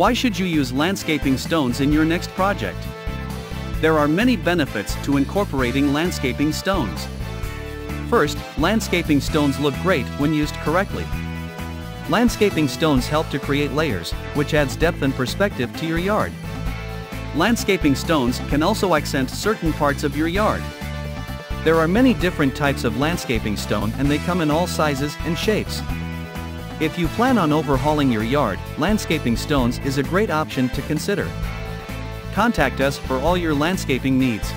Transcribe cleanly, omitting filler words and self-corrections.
Why should you use landscaping stones in your next project? There are many benefits to incorporating landscaping stones. First, landscaping stones look great when used correctly. Landscaping stones help to create layers, which adds depth and perspective to your yard. Landscaping stones can also accent certain parts of your yard. There are many different types of landscaping stone and they come in all sizes and shapes. If you plan on overhauling your yard, landscaping stones is a great option to consider. Contact us for all your landscaping needs.